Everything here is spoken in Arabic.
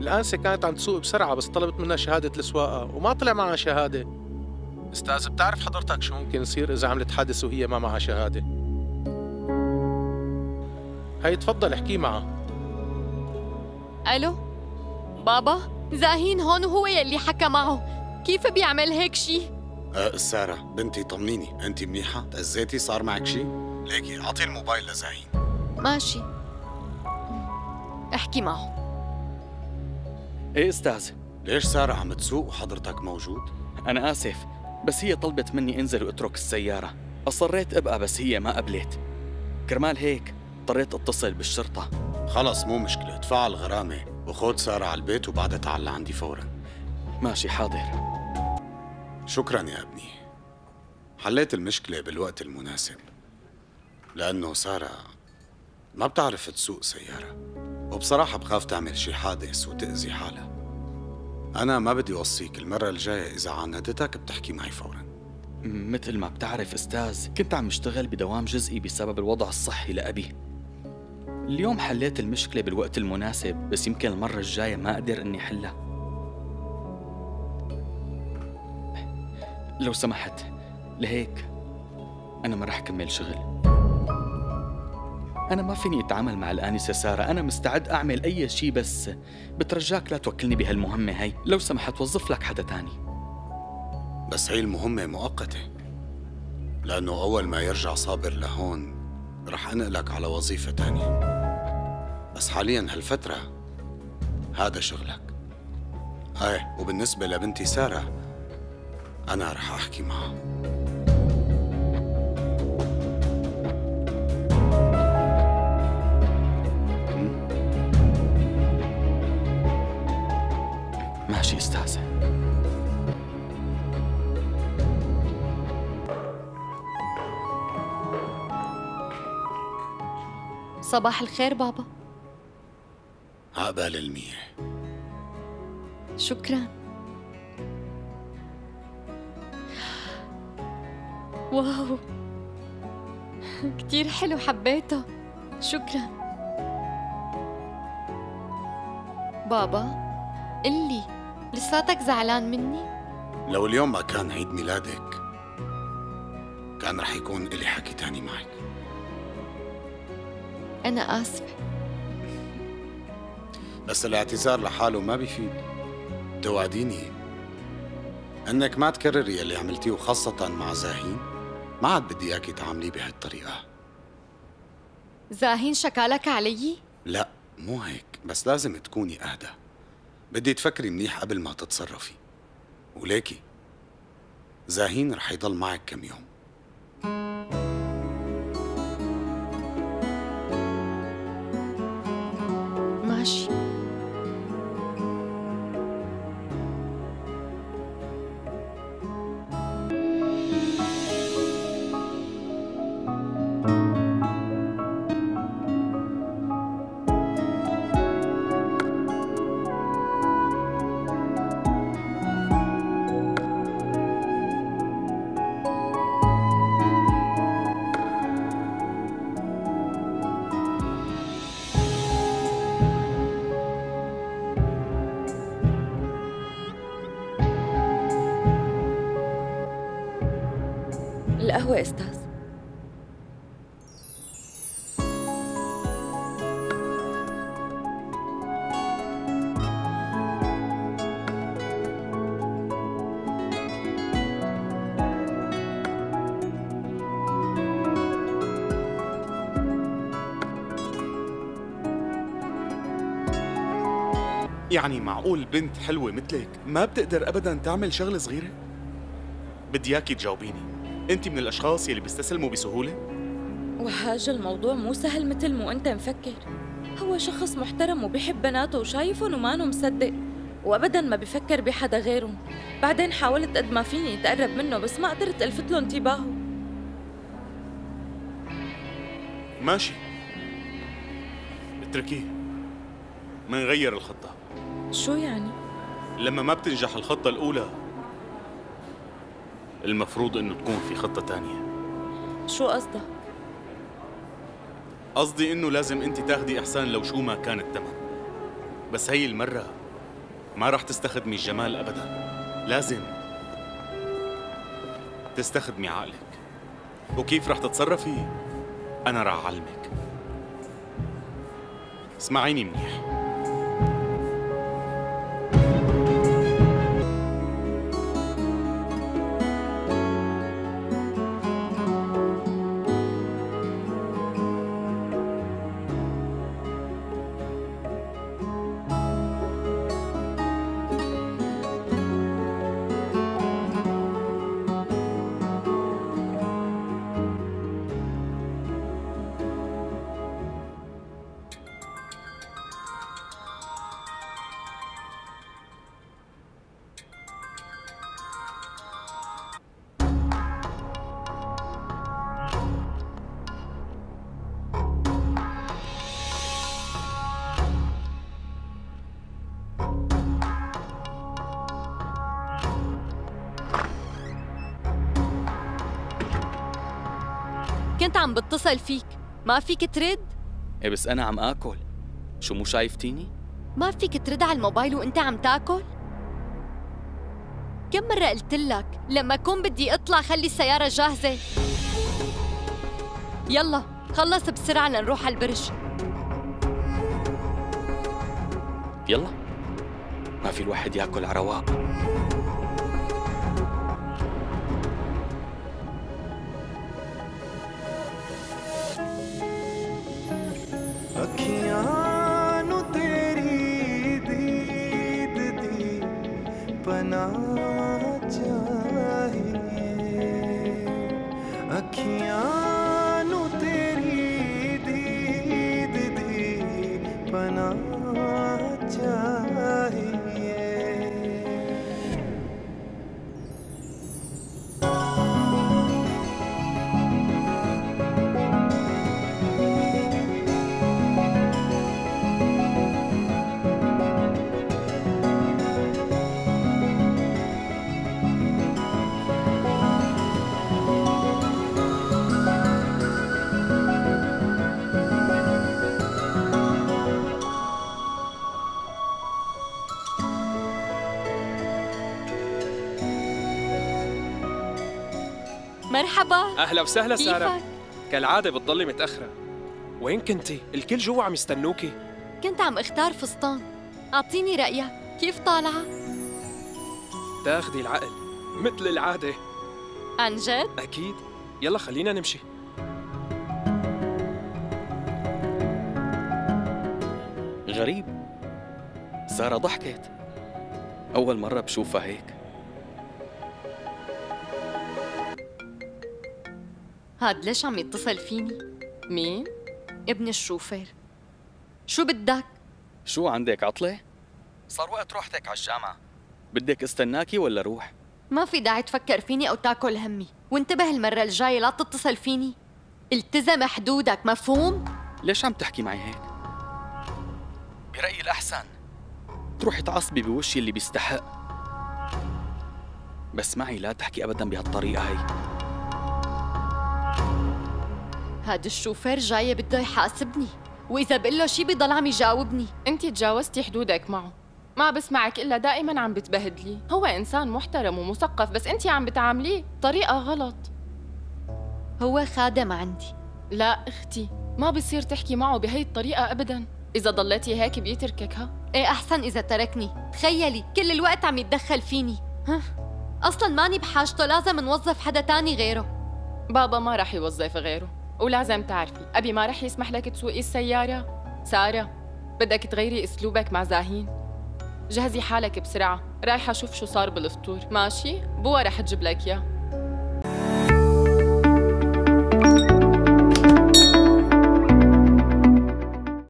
الأنسة كانت عم تسوق بسرعة بس طلبت منها شهادة السواقة وما طلع معها شهادة. أستاذ، بتعرف حضرتك شو ممكن يصير إذا عملت حادث وهي ما معها شهادة؟ هي تفضل احكي معها. ألو بابا، زاهين هون وهو يلي حكى معه، كيف بيعمل هيك شيء؟ سارة بنتي طمنيني، أنت منيحة؟ تأذيتي؟ صار معك شيء؟ ليكي أعطي الموبايل لزاهين. ماشي احكي معه. ايه أستاذ، ليش سارة عم تسوق وحضرتك موجود؟ أنا آسف بس هي طلبت مني أنزل وأترك السيارة، أصريت أبقى بس هي ما قبلت، كرمال هيك اضطريت أتصل بالشرطة. خلص مو مشكلة، ادفع الغرامة وخذ سارة على البيت وبعدها تعال لعندي فورا. ماشي حاضر. شكراً يا ابني، حليت المشكلة بالوقت المناسب، لأنه سارة ما بتعرف تسوق سيارة، وبصراحة بخاف تعمل شي حادث وتأذي حالها. أنا ما بدي أوصيك، المرة الجاية إذا عاندتك بتحكي معي فوراً. مثل ما بتعرف أستاذ، كنت عم اشتغل بدوام جزئي بسبب الوضع الصحي لأبي. اليوم حليت المشكلة بالوقت المناسب، بس يمكن المرة الجاية ما أقدر إني حلها. لو سمحت، لهيك أنا ما رح كمل شغل. أنا ما فيني أتعامل مع الآنسة سارة، أنا مستعد أعمل أي شيء بس بترجاك لا توكلني بهالمهمة هاي، لو سمحت وظف لك حدا تاني. بس هي المهمة مؤقتة، لأنه أول ما يرجع صابر لهون رح أنقلك على وظيفة تانية، بس حالياً هالفترة هذا شغلك. إيه، وبالنسبة لبنتي سارة أنا رح أحكي معه. ماشي أستاذة. صباح الخير بابا. عقبال المية. شكراً. واو كتير حلو، حبيته، شكرا. بابا قلي، لساتك زعلان مني؟ لو اليوم ما كان عيد ميلادك كان رح يكون إلي حكي تاني معك. أنا آسفة بس الاعتذار لحاله ما بيفيد، توعديني أنك ما تكرري اللي عملتيه، وخاصة مع زاهين ما عاد بدي اياكي تعامليه بهالطريقة. زاهين شكالك علي؟ لا مو هيك، بس لازم تكوني اهدى، بدي تفكري منيح قبل ما تتصرفي. وليكي زاهين رح يضل معك كم يوم. ماشي. القهوة أستاذ. يعني معقول بنت حلوة مثلك ما بتقدر أبداً تعمل شغلة صغيرة؟ بدي إياكي تجاوبيني، أنت من الأشخاص يلي بيستسلموا بسهولة؟ وهاج الموضوع مو سهل مثل ما أنت مفكر، هو شخص محترم وبيحب بناته وشايفهم ومانه مصدق، وأبداً ما بفكر بحدا غيرهم. بعدين حاولت قد ما فيني أتقرب منه بس ما قدرت ألفت له انتباهه. ماشي اتركيه، منغير الخطة. شو يعني؟ لما ما بتنجح الخطة الأولى المفروض إنه تكون في خطة تانية. شو قصدك؟ قصدي إنه لازم أنت تاخدي إحسان لو شو ما كانت تمام، بس هي المرة ما رح تستخدمي الجمال أبداً، لازم تستخدمي عقلك. وكيف رح تتصرفي؟ أنا رح أعلمك. اسمعيني منيح. كنت عم بتصل فيك، ما فيك ترد؟ ايه بس أنا عم آكل، شو مو شايفتيني؟ ما فيك ترد على الموبايل وأنت عم تاكل؟ كم مرة قلت لك لما أكون بدي أطلع خلي السيارة جاهزة. يلا خلص بسرعة لنروح على البرج. يلا، ما في الواحد ياكل على رواق. مرحبا، اهلا وسهلا ساره. كالعاده بتضلي متاخره، وين كنتي؟ الكل جوا عم يستنوكي. كنت عم اختار فستان، اعطيني رايك كيف طالعه؟ تاخدي العقل مثل العاده. عن جد؟ اكيد. يلا خلينا نمشي. غريب، ساره ضحكت، اول مره بشوفها هيك. هاد ليش عم يتصل فيني؟ مين؟ ابن الشوفير. شو بدك؟ شو عندك عطلة؟ صار وقت روحتك على الجامعة، بدك استناكي ولا روح؟ ما في داعي تفكر فيني أو تاكل همي، وانتبه المرة الجاية لا تتصل فيني، التزم حدودك، مفهوم؟ ليش عم تحكي معي هيك؟ برأيي الأحسن تروحي تعصبي بوشي اللي بيستحق، بس معي لا تحكي أبداً بهالطريقة هي. هاد الشوفير جاي بده يحاسبني، وإذا بقول له شيء بضل عم يجاوبني. أنت تجاوزتي حدودك معه، ما بسمعك إلا دائماً عم بتبهدلي. هو إنسان محترم ومثقف، بس أنت عم بتعامليه بطريقة غلط. هو خادم عندي. لا أختي، ما بصير تحكي معه بهي الطريقة أبداً، إذا ضليتي هيك بيتركك. ها؟ إيه أحسن إذا تركني، تخيلي كل الوقت عم يتدخل فيني. ها؟ أصلاً ماني بحاجته، لازم نوظف حدا تاني غيره. بابا ما رح يوظف غيره، ولازم تعرفي أبي ما رح يسمح لك تسوقي السيارة. سارة، بدك تغيري أسلوبك مع زاهين. جهزي حالك بسرعة، رايحة أشوف شو صار بالفطور. ماشي، بوا رح تجيب لك إياه.